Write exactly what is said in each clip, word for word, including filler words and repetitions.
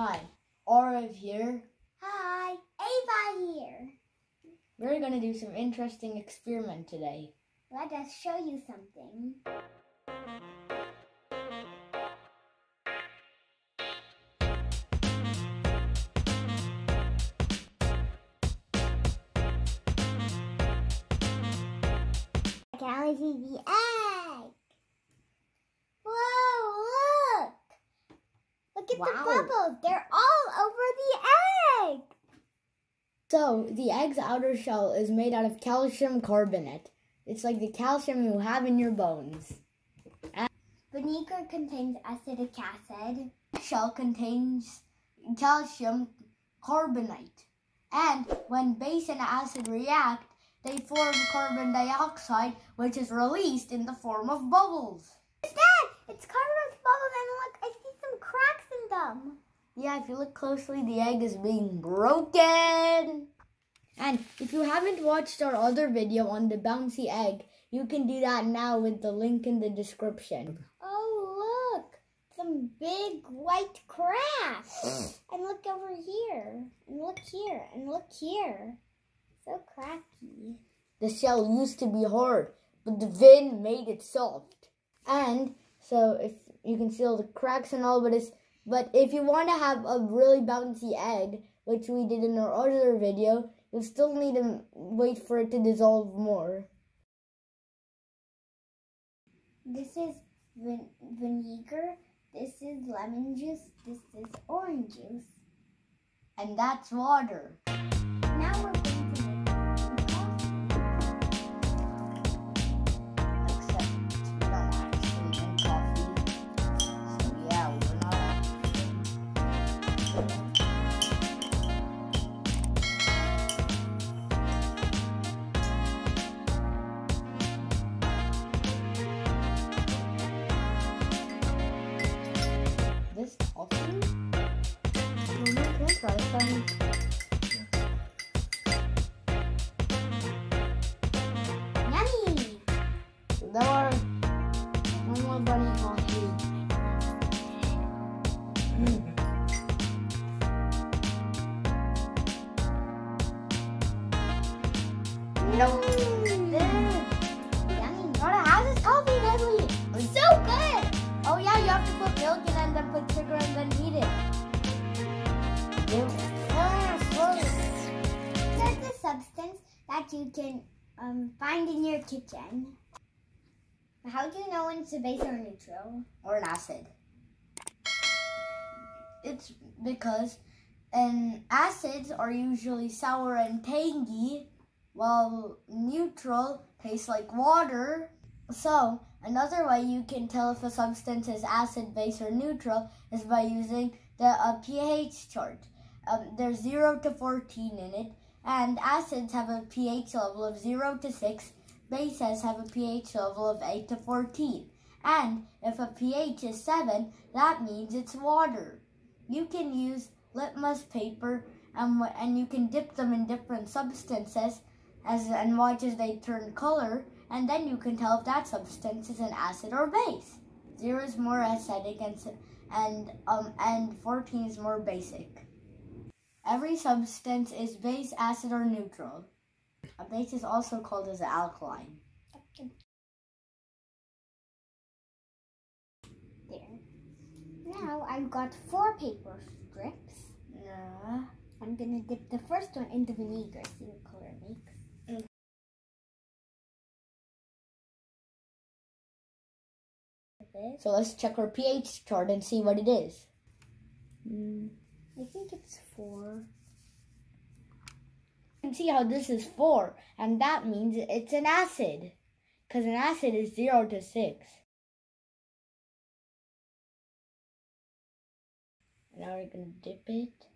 Hi, Arav here. Hi, Ava here. We're going to do some interesting experiment today. Let us show you something. Can I see the egg? Whoa, look! Look at wow. the bubbles. They're all over the egg. So, the egg's outer shell is made out of calcium carbonate. It's like the calcium you have in your bones. And vinegar contains acetic acid. The shell contains calcium carbonate. And when base and acid react, they form carbon dioxide, which is released in the form of bubbles. What's that? It's covered with bubbles, and look, I see some cracks in them. Yeah, if you look closely, the egg is being broken. And if you haven't watched our other video on the bouncy egg, you can do that now with the link in the description. Oh, look, some big white cracks. And look over here, and look here, and look here. So cracky. The shell used to be hard, but the vine made it soft. And so if you can see all the cracks and all, but it's, but if you want to have a really bouncy egg, which we did in our other video, you'll still need to wait for it to dissolve more. This is vin vinegar, this is lemon juice, this is orange juice. And that's water. Now we're this coffee. Can I try some? Yummy! There are one more bunny coffee. Mm. No. Dude. Yummy. How's this coffee, Leslie? It's so good! Oh yeah, you have to put milk in and then put sugar and then eat it. Yeah. Oh, that's a substance that you can um, find in your kitchen. How do you know when it's a base or a neutral? Or an acid. It's because um, acids are usually sour and tangy, while neutral tastes like water. So, another way you can tell if a substance is acid, base, or neutral is by using the uh, pH chart. Um, there's zero to fourteen in it, and acids have a pH level of zero to six, bases have a pH level of eight to fourteen. And if a pH is seven, that means it's water. You can use litmus paper, and, and you can dip them in different substances, As, and watch as they turn color, and then you can tell if that substance is an acid or base. Zero is more acidic, and and um and fourteen is more basic. Every substance is base, acid, or neutral. A base is also called as an alkaline. There. Now I've got four paper strips. Yeah. I'm gonna dip the first one in the vinegar. See what color it makes. So let's check our pH chart and see what it is. Mm, I think it's four. You can see how this is four, and that means it's an acid, because an acid is zero to six. Now we're going to dip it.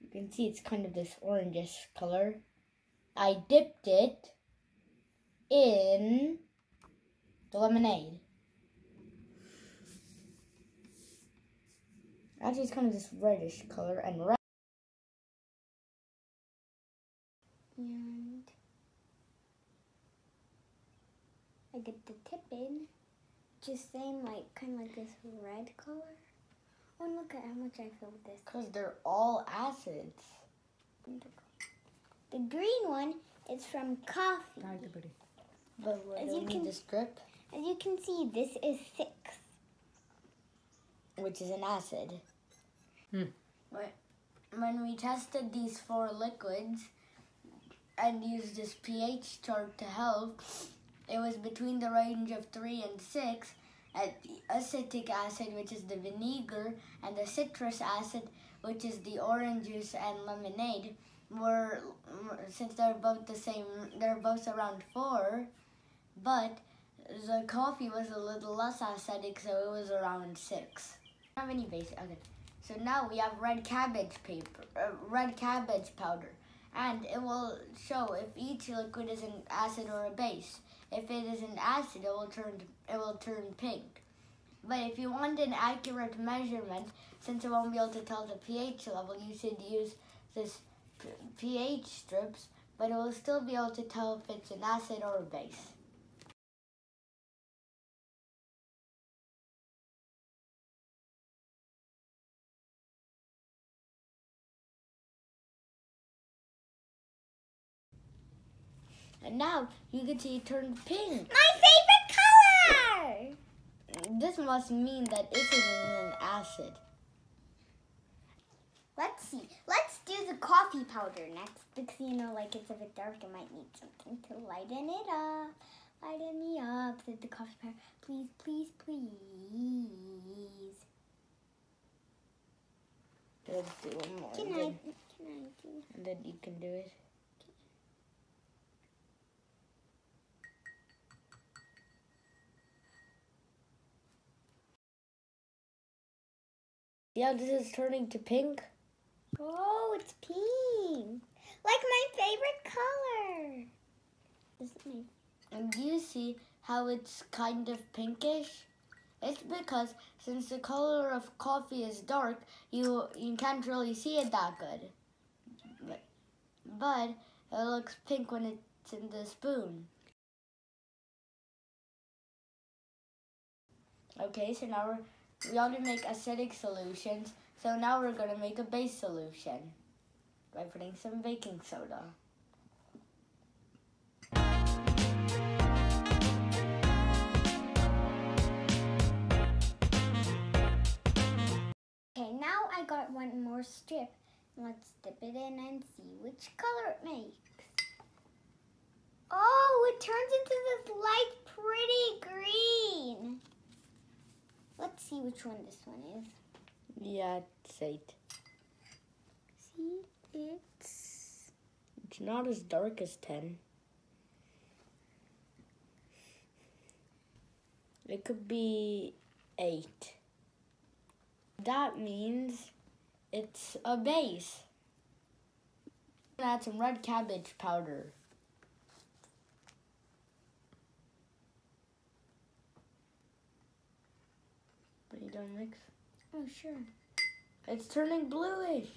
You can see it's kind of this orangish color. I dipped it in the lemonade. Actually, it's kind of this reddish color and red. And I dipped the tip in, Just same, like, kind of like this red color. Oh, and look at how much I filled this. Because they're all acids. The green one is from coffee. But what, as you can, the strip? As you can see, this is six. Which is an acid. Hmm. But when we tested these four liquids and used this pH chart to help, it was between the range of three and six, and the acetic acid, which is the vinegar, and the citrus acid, which is the orange juice and lemonade, were, since they're both the same, they're both around four, but the coffee was a little less acidic, so it was around six. How many basic? Okay. So now we have red cabbage paper, uh, red cabbage powder, and it will show if each liquid is an acid or a base. If it is an acid, it will turn it will turn pink. But if you want an accurate measurement, since it won't be able to tell the pH level, you should use this pH strips, but it will still be able to tell if it's an acid or a base. And now you can see it turned pink. My favorite color! This must mean that it is an acid. Let's see. Let's do the coffee powder next. Because, you know, like, it's a bit dark. I might need something to lighten it up. Lighten me up, said the coffee powder. Please, please, please. Let's do one more. Can I, can I do it? And then you can do it. Yeah, this is turning to pink. Oh, it's pink. Like my favorite color. This is me. And do you see how it's kind of pinkish? It's because since the color of coffee is dark, you you can't really see it that good. But, but it looks pink when it's in the spoon. Okay, so now we're... We already make acidic solutions, so now we're going to make a base solution by putting some baking soda. Okay, now I got one more strip. Let's dip it in and see which color it makes. Oh, it turns into this light, pretty green. Let's see which one this one is. Yeah, it's eight. See, it's... It's not as dark as ten. It could be eight. That means it's a base. I'm gonna add some red cabbage powder. You don't mix? Oh, sure. It's turning bluish.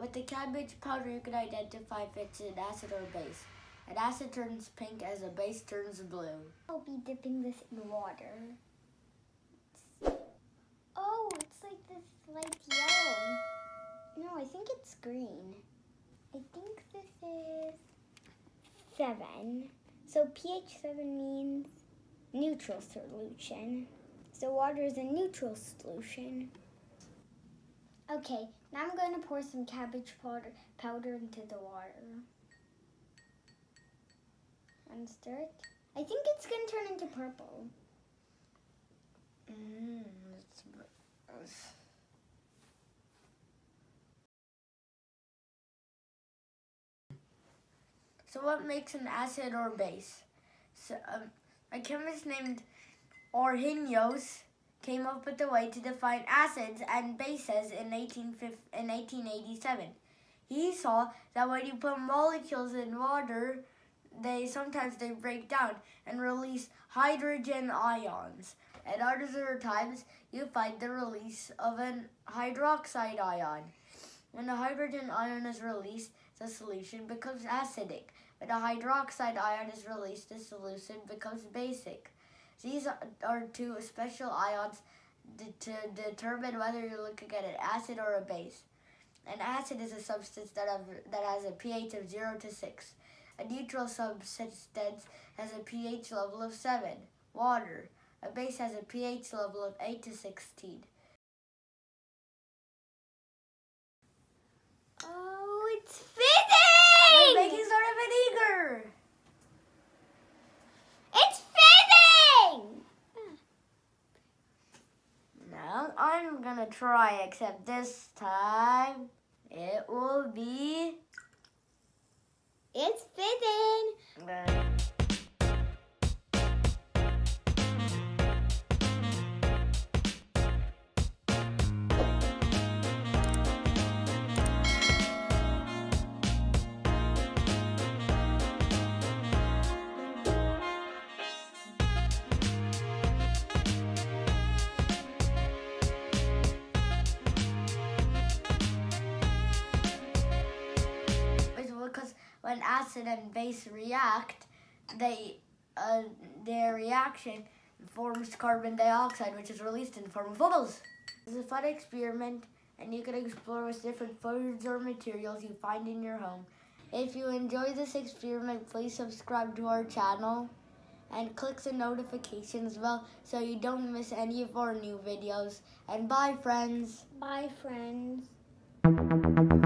With the cabbage powder, you can identify if it's an acid or a base. An acid turns pink as a base turns blue. I'll be dipping this in water. Oh, it's like this light yellow. No, I think it's green. I think this is seven. So pH seven means neutral solution. So water is a neutral solution. Okay, now I'm going to pour some cabbage powder, powder into the water. And stir it. I think it's going to turn into purple. Mmm, that's gross. So what makes an acid or base? So um, a chemist named Arrhenius came up with a way to define acids and bases in eighteen eighty-seven. He saw that when you put molecules in water, they sometimes they break down and release hydrogen ions. At other times, you find the release of an hydroxide ion. When a hydrogen ion is released, the solution becomes acidic. When a hydroxide ion is released, the solution becomes basic. These are two special ions de- to determine whether you're looking at an acid or a base. An acid is a substance that, have, that has a pH of zero to six. A neutral substance has a pH level of seven. Water. A base has a pH level of eight to sixteen. Oh, it's fitting! My baking soda vinegar! It's fitting! Now I'm gonna try, except this time it will be... It's fitting! Uh, When acid and base react, they uh, their reaction forms carbon dioxide, which is released in the form of bubbles. It's a fun experiment, and you can explore with different foods or materials you find in your home. If you enjoy this experiment, please subscribe to our channel and click the notifications bell so you don't miss any of our new videos. And bye, friends. Bye, friends.